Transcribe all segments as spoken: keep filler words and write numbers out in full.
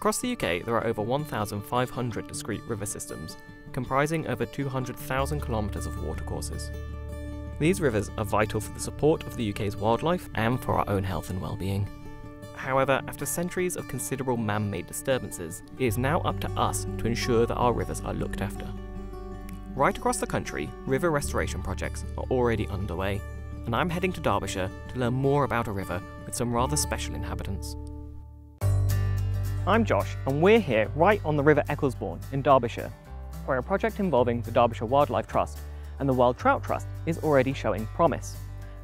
Across the U K, there are over one thousand five hundred discrete river systems, comprising over two hundred thousand kilometres of watercourses. These rivers are vital for the support of the U K's wildlife and for our own health and well-being. However, after centuries of considerable man-made disturbances, it is now up to us to ensure that our rivers are looked after. Right across the country, river restoration projects are already underway, and I'm heading to Derbyshire to learn more about a river with some rather special inhabitants. I'm Josh, and we're here right on the River Ecclesbourne in Derbyshire, where a project involving the Derbyshire Wildlife Trust and the Wild Trout Trust is already showing promise.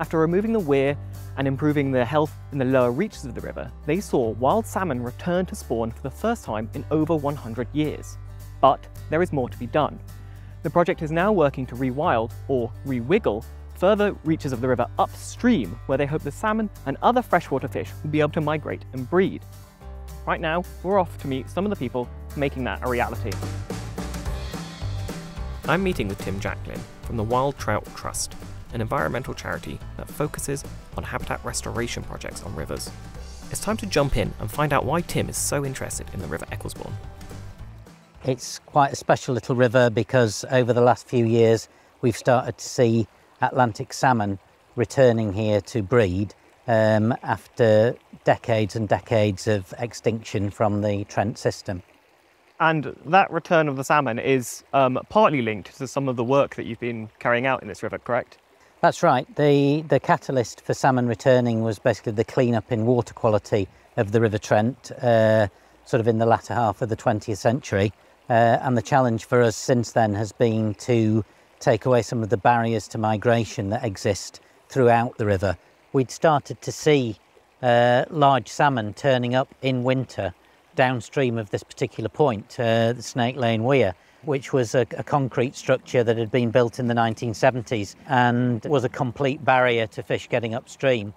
After removing the weir and improving the health in the lower reaches of the river, they saw wild salmon return to spawn for the first time in over one hundred years. But there is more to be done. The project is now working to rewild, or rewiggle, further reaches of the river upstream, where they hope the salmon and other freshwater fish will be able to migrate and breed. Right now, we're off to meet some of the people making that a reality. I'm meeting with Tim Jacklin from the Wild Trout Trust, an environmental charity that focuses on habitat restoration projects on rivers. It's time to jump in and find out why Tim is so interested in the River Ecclesbourne. It's quite a special little river because over the last few years we've started to see Atlantic salmon returning here to breed um, after decades and decades of extinction from the Trent system. And that return of the salmon is um, partly linked to some of the work that you've been carrying out in this river, correct? That's right. The, the catalyst for salmon returning was basically the clean-up in water quality of the River Trent, uh, sort of in the latter half of the twentieth century. Uh, and the challenge for us since then has been to take away some of the barriers to migration that exist throughout the river. We'd started to see uh, large salmon turning up in winter downstream of this particular point, uh, the Snake Lane Weir, which was a, a concrete structure that had been built in the nineteen seventies and was a complete barrier to fish getting upstream.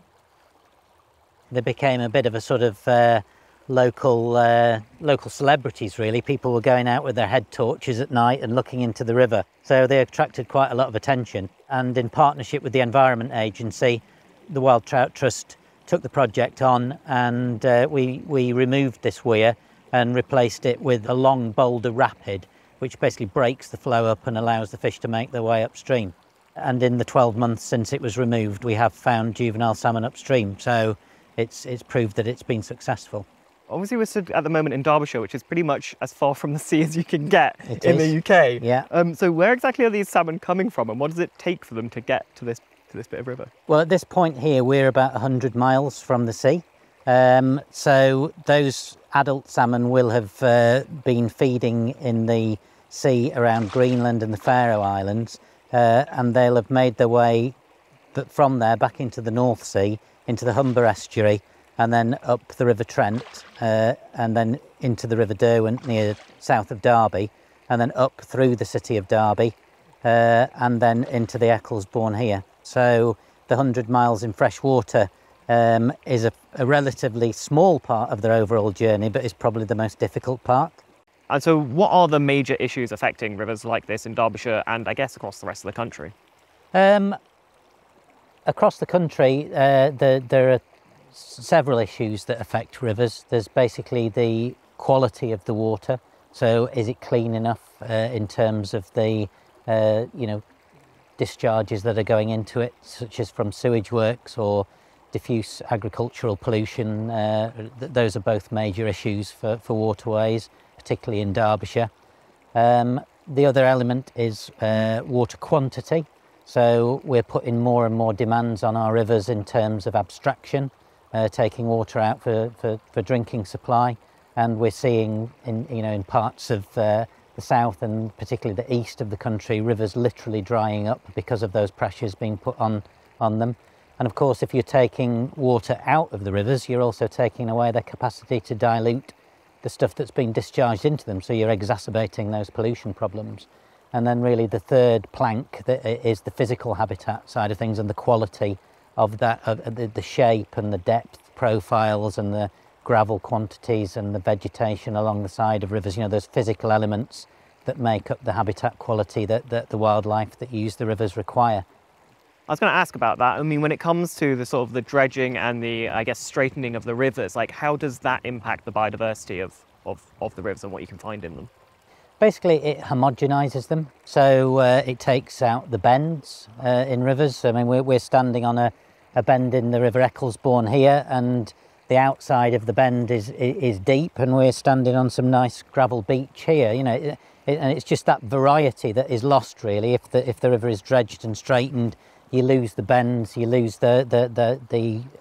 They became a bit of a sort of uh, local uh, local celebrities, really. People were going out with their head torches at night and looking into the river. So they attracted quite a lot of attention. And in partnership with the Environment Agency, the Wild Trout Trust took the project on, and uh, we, we removed this weir and replaced it with a long boulder rapid, which basically breaks the flow up and allows the fish to make their way upstream. And in the twelve months since it was removed, we have found juvenile salmon upstream, so it's, it's proved that it's been successful. Obviously, we're stood at the moment in Derbyshire, which is pretty much as far from the sea as you can get it in is. the U K. Yeah. Um, so where exactly are these salmon coming from, and what does it take for them to get to this to this bit of river? Well, at this point here, we're about one hundred miles from the sea. Um, so those adult salmon will have uh, been feeding in the sea around Greenland and the Faroe Islands, uh, and they'll have made their way from there back into the North Sea, into the Humber estuary, and then up the River Trent, uh, and then into the River Derwent near south of Derby, and then up through the city of Derby, uh, and then into the Ecclesbourne here. So the one hundred miles in fresh water um, is a, a relatively small part of their overall journey, but is probably the most difficult part. And so what are the major issues affecting rivers like this in Derbyshire and I guess across the rest of the country? Um, across the country, uh, the, there are several issues that affect rivers. There's basically the quality of the water. So is it clean enough uh, in terms of the, uh, you know, discharges that are going into it, such as from sewage works or diffuse agricultural pollution. Uh, th those are both major issues for, for waterways, particularly in Derbyshire. Um, the other element is uh, water quantity. So we're putting more and more demands on our rivers in terms of abstraction, uh, taking water out for, for, for drinking supply. And we're seeing in, you know, in parts of uh, the south and particularly the east of the country, rivers literally drying up because of those pressures being put on, on them. And of course, if you're taking water out of the rivers, you're also taking away their capacity to dilute the stuff that's being discharged into them. So you're exacerbating those pollution problems. And then really the third plank that is the physical habitat side of things and the quality of that, of the, the shape and the depth profiles and the gravel quantities and the vegetation along the side of rivers. You know, those physical elements that make up the habitat quality that, that the wildlife that use the rivers require. I was going to ask about that. I mean, when it comes to the sort of the dredging and the, I guess, straightening of the rivers, like how does that impact the biodiversity of, of, of the rivers and what you can find in them? Basically, it homogenizes them, so uh, it takes out the bends uh, in rivers. I mean, we're, we're standing on a, a bend in the River Ecclesbourne here, and the outside of the bend is is deep, and we're standing on some nice gravel beach here. You know, it, it, and it's just that variety that is lost, really. If the if the river is dredged and straightened, you lose the bends, you lose the the the,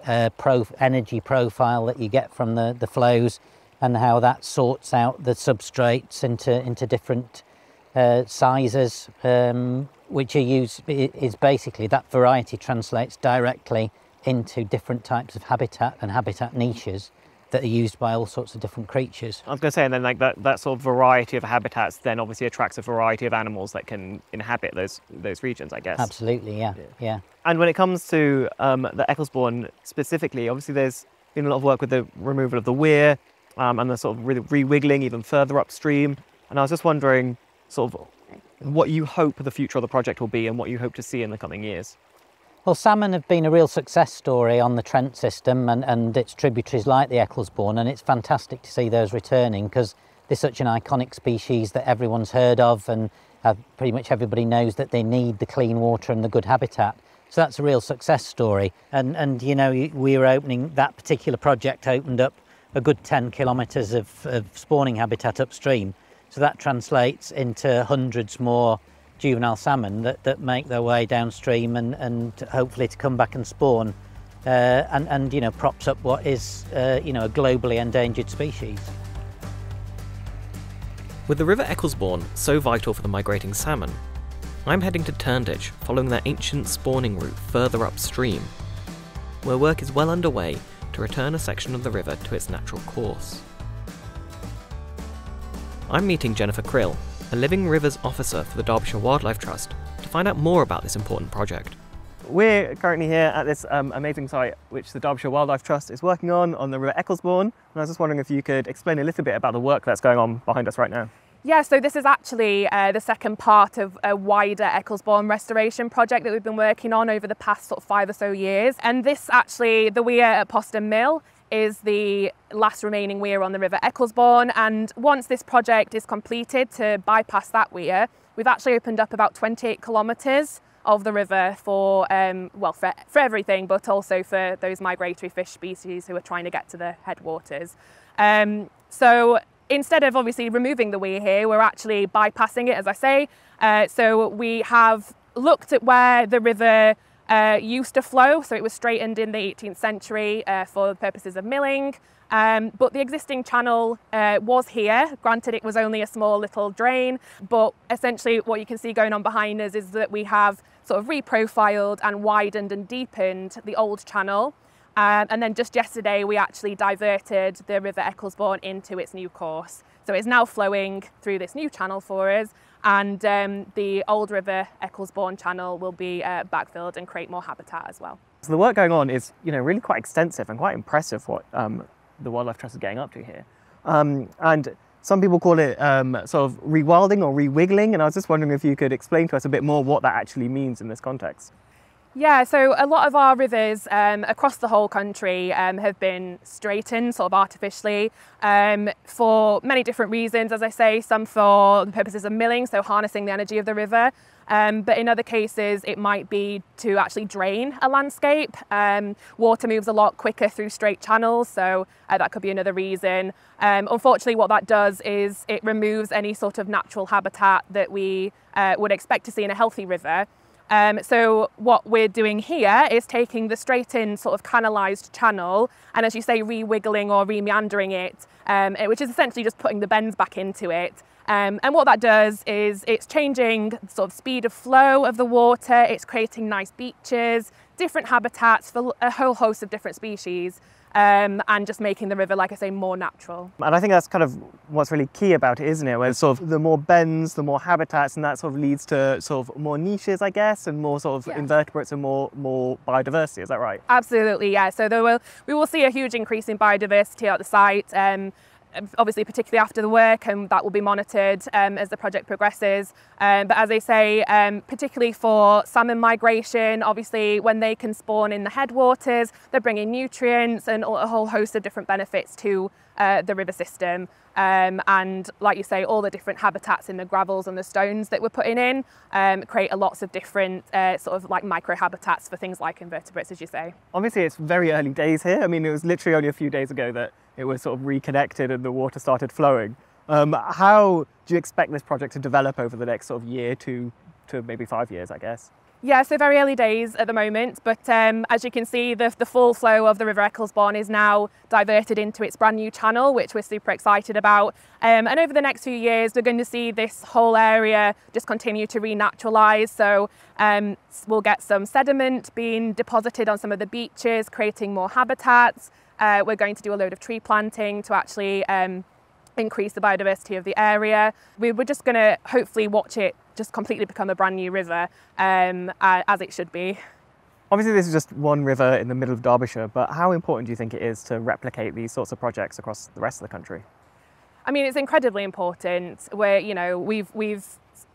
the uh, pro energy profile that you get from the the flows, and how that sorts out the substrates into into different uh, sizes, um, which are used. Is basically that variety translates directly into different types of habitat and habitat niches that are used by all sorts of different creatures. I was going to say, and then like that, that sort of variety of habitats then obviously attracts a variety of animals that can inhabit those those regions, I guess. Absolutely, yeah, yeah. yeah. And when it comes to um, the Ecclesbourne specifically, obviously there's been a lot of work with the removal of the weir, Um, and the sort of rewiggling even further upstream. And I was just wondering sort of what you hope the future of the project will be and what you hope to see in the coming years. Well, salmon have been a real success story on the Trent system and, and its tributaries like the Ecclesbourne, and it's fantastic to see those returning because they're such an iconic species that everyone's heard of, and uh, pretty much everybody knows that they need the clean water and the good habitat. So that's a real success story. And, and you know, we were opening, that particular project opened up a good ten kilometres of, of spawning habitat upstream. So that translates into hundreds more juvenile salmon that, that make their way downstream and, and hopefully to come back and spawn uh, and, and, you know, props up what is, uh, you know, a globally endangered species. With the River Ecclesbourne so vital for the migrating salmon, I'm heading to Turnditch following their ancient spawning route further upstream, where work is well underway to return a section of the river to its natural course. I'm meeting Jennifer Krill, a Living Rivers Officer for the Derbyshire Wildlife Trust, to find out more about this important project. We're currently here at this um, amazing site which the Derbyshire Wildlife Trust is working on, on the River Ecclesbourne, and I was just wondering if you could explain a little bit about the work that's going on behind us right now. Yeah, so this is actually uh, the second part of a wider Ecclesbourne restoration project that we've been working on over the past sort of five or so years. And this actually, the weir at Poston Mill is the last remaining weir on the River Ecclesbourne. And once this project is completed to bypass that weir, we've actually opened up about twenty-eight kilometres of the river for, um, well, for, for everything, but also for those migratory fish species who are trying to get to the headwaters. Um, so instead of obviously removing the weir here, we're actually bypassing it, as I say. Uh, so we have looked at where the river uh, used to flow. So it was straightened in the eighteenth century uh, for the purposes of milling. Um, but the existing channel uh, was here. Granted, it was only a small little drain, but essentially what you can see going on behind us is that we have sort of reprofiled and widened and deepened the old channel. Um, and then just yesterday, we actually diverted the River Ecclesbourne into its new course. So it's now flowing through this new channel for us, and um, the old River Ecclesbourne channel will be uh, backfilled and create more habitat as well. So the work going on is, you know, really quite extensive and quite impressive what um, the Wildlife Trust is getting up to here. Um, and some people call it um, sort of rewilding or rewiggling, and I was just wondering if you could explain to us a bit more what that actually means in this context. Yeah, so a lot of our rivers um, across the whole country um, have been straightened sort of artificially um, for many different reasons, as I say, some for the purposes of milling, so harnessing the energy of the river. Um, but in other cases, it might be to actually drain a landscape. Um, water moves a lot quicker through straight channels, so uh, that could be another reason. Um, unfortunately, what that does is it removes any sort of natural habitat that we uh, would expect to see in a healthy river. Um, so what we're doing here is taking the straight-in sort of canalised channel and, as you say, rewiggling or re-meandering it, um, which is essentially just putting the bends back into it. Um, and what that does is it's changing the sort of speed of flow of the water, it's creating nice beaches, different habitats for a whole host of different species, um, and just making the river, like I say, more natural. And I think that's kind of what's really key about it, isn't it? Where sort of the more bends, the more habitats, and that sort of leads to sort of more niches, I guess, and more sort of yeah. invertebrates and more, more biodiversity, is that right? Absolutely, yeah. So there will, we will see a huge increase in biodiversity at the site. Um, obviously particularly after the work, and that will be monitored um, as the project progresses. Um, but as I say, um, particularly for salmon migration, obviously when they can spawn in the headwaters, they're bringing nutrients and a whole host of different benefits to uh, the river system. Um, and like you say, all the different habitats in the gravels and the stones that we're putting in um, create a lots of different uh, sort of like micro habitats for things like invertebrates, as you say. Obviously it's very early days here. I mean, it was literally only a few days ago that it was sort of reconnected and the water started flowing. Um, how do you expect this project to develop over the next sort of year to, to maybe five years, I guess? Yeah, so very early days at the moment, but um, as you can see, the, the full flow of the River Ecclesbourne is now diverted into its brand new channel, which we're super excited about. Um, and over the next few years, we're going to see this whole area just continue to renaturalise. So um, we'll get some sediment being deposited on some of the beaches, creating more habitats. Uh, we're going to do a load of tree planting to actually um, increase the biodiversity of the area. We were just going to hopefully watch it just completely become a brand new river, um, uh, as it should be. Obviously this is just one river in the middle of Derbyshire, but how important do you think it is to replicate these sorts of projects across the rest of the country? I mean, it's incredibly important. We're, you know, we've, we've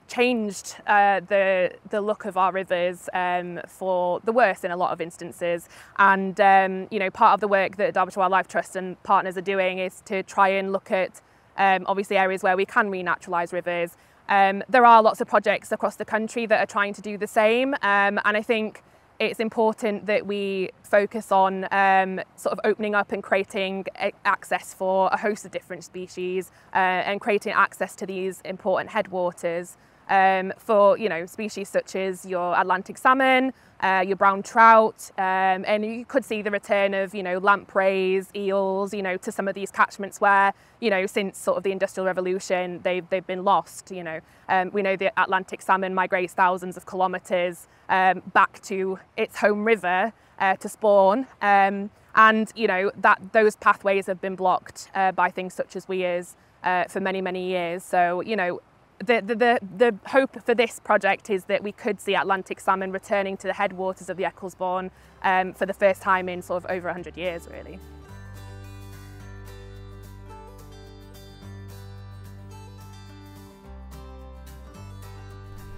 changed uh, the, the look of our rivers um, for the worse in a lot of instances. And, um, you know, part of the work that Derbyshire Wildlife Trust and partners are doing is to try and look at um, obviously areas where we can renaturalise rivers. Um, there are lots of projects across the country that are trying to do the same, um, and I think it's important that we focus on um, sort of opening up and creating access for a host of different species uh, and creating access to these important headwaters um, for, you know, species such as your Atlantic salmon, uh, your brown trout, um, and you could see the return of, you know, lampreys, eels, you know, to some of these catchments where, you know, since sort of the Industrial Revolution, they've, they've been lost, you know. Um, we know the Atlantic salmon migrates thousands of kilometres um, back to its home river uh, to spawn. Um, and, you know, that those pathways have been blocked uh, by things such as weirs uh, for many, many years. So, you know, The, the, the, the hope for this project is that we could see Atlantic salmon returning to the headwaters of the Ecclesbourne um, for the first time in sort of over a hundred years, really.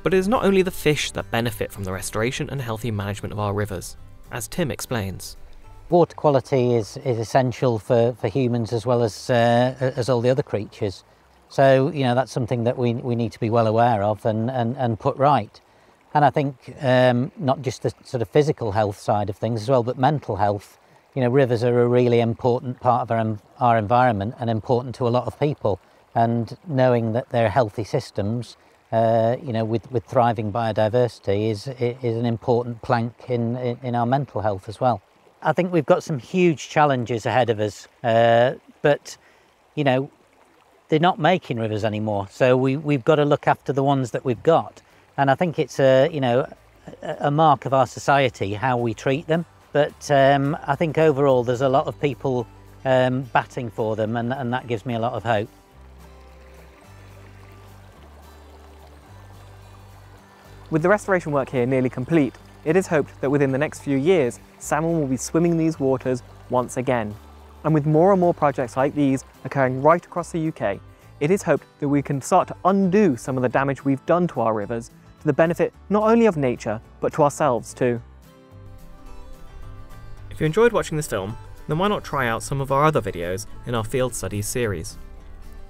But it is not only the fish that benefit from the restoration and healthy management of our rivers, as Tim explains. Water quality is, is essential for, for humans as well as, uh, as all the other creatures. So, you know, that's something that we, we need to be well aware of and, and, and put right. And I think um, not just the sort of physical health side of things as well, but mental health. You know, rivers are a really important part of our, our environment and important to a lot of people. And knowing that they're healthy systems, uh, you know, with, with thriving biodiversity is, is an important plank in, in our mental health as well. I think we've got some huge challenges ahead of us, uh, but, you know, they're not making rivers anymore, so we, we've got to look after the ones that we've got. And I think it's a, you know, a mark of our society, how we treat them. But um, I think overall there's a lot of people um, batting for them, and, and that gives me a lot of hope. With the restoration work here nearly complete, it is hoped that within the next few years, salmon will be swimming these waters once again. And with more and more projects like these occurring right across the U K, it is hoped that we can start to undo some of the damage we've done to our rivers, to the benefit not only of nature, but to ourselves too. If you enjoyed watching this film, then why not try out some of our other videos in our Field Studies series?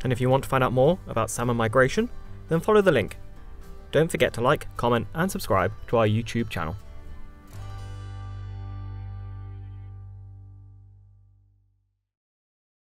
And if you want to find out more about salmon migration, then follow the link. Don't forget to like, comment and subscribe to our YouTube channel.